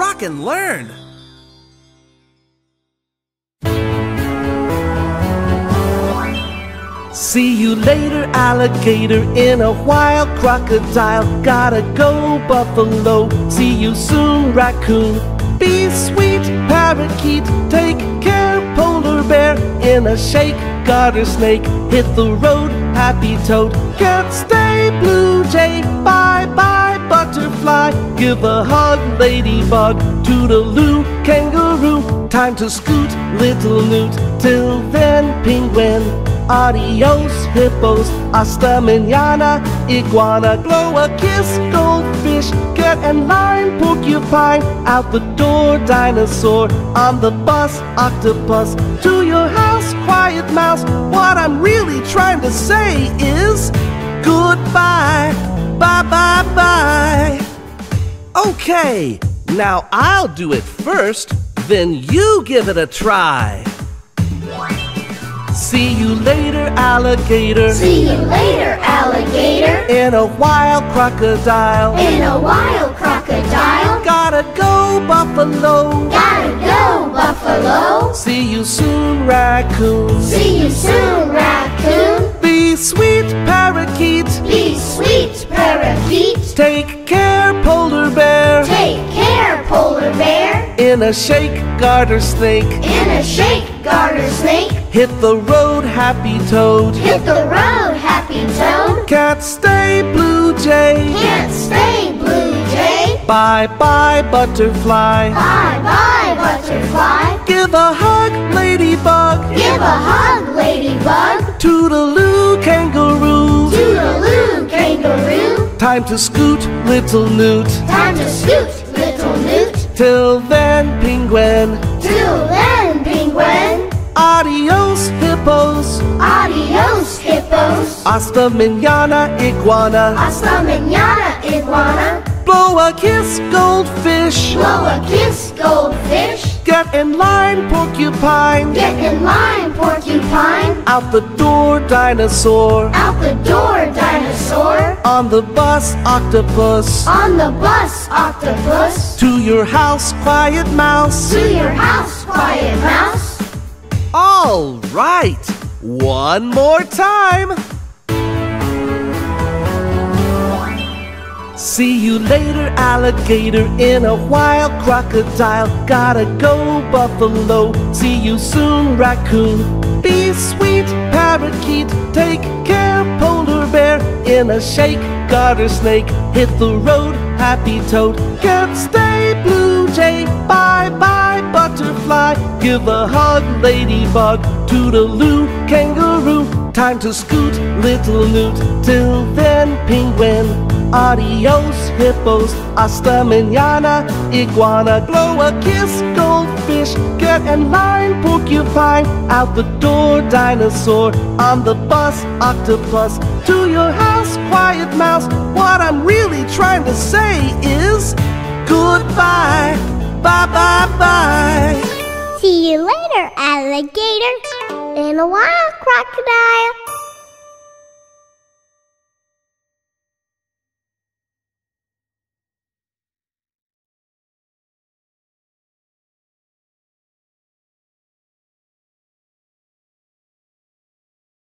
Rock 'N Learn! See you later, alligator, in a while, crocodile, gotta go, buffalo, see you soon, raccoon, be sweet, parakeet, take care, polar bear, in a shake, garter snake, hit the road, happy toad, can't stay, blue jay, bye-bye, butterfly, give a hug, ladybug, toodaloo, kangaroo, time to scoot, little newt, till then, penguin, adios, hippos, hasta mañana, iguana, blow a kiss, goldfish, cat and lion, porcupine, out the door, dinosaur, on the bus, octopus, to your house, quiet mouse. What I'm really trying to say is goodbye, bye bye bye. Okay, now I'll do it first, then you give it a try. See you later, alligator. See you later, alligator. In a while, crocodile. In a while, crocodile. Gotta go, buffalo. Gotta go, buffalo. See you soon, raccoon. See you soon, raccoon. Be sweet, parakeet. Be sweet, parakeet. Take care, polar bear. Take care, polar bear. In a shake, garter snake. In a shake, garter snake. Hit the road, happy toad. Hit the road, happy toad. Can't stay, blue jay. Can't stay, blue jay. Bye-bye, butterfly. Bye-bye, butterfly. Give a hug, ladybug. Give a hug, ladybug. Toodaloo, kangaroo. Toodaloo, kangaroo. Time to scoot, little newt. Time to scoot, little newt. Till then, penguin. Till then, penguin. Adios, hippos. Adios, hippos. Hasta mañana, iguana. Hasta mañana, iguana. Blow a kiss, goldfish. Blow a kiss, goldfish. Get in line, porcupine. Get in line, porcupine. Out the door, dinosaur. Out the door, dinosaur. On the bus, octopus. On the bus, octopus. To your house, quiet mouse. To your house, quiet mouse. All right, one more time. See you later, alligator, in a while, crocodile, gotta go, buffalo, see you soon, raccoon, be sweet, parakeet, take care, polar bear, in a shake, garter snake, hit the road, happy toad, can't stay, blue jay, bye-bye, butterfly, give a hug, ladybug, toodaloo, kangaroo, time to scoot, little newt, till then, penguin, adios, hippos, hasta mañana, iguana, blow a kiss, goldfish, cat and lion, porcupine, out the door, dinosaur, on the bus, octopus, to your house, quiet mouse. What I'm really trying to say is goodbye, bye-bye-bye. See you later, alligator. In a while, crocodile.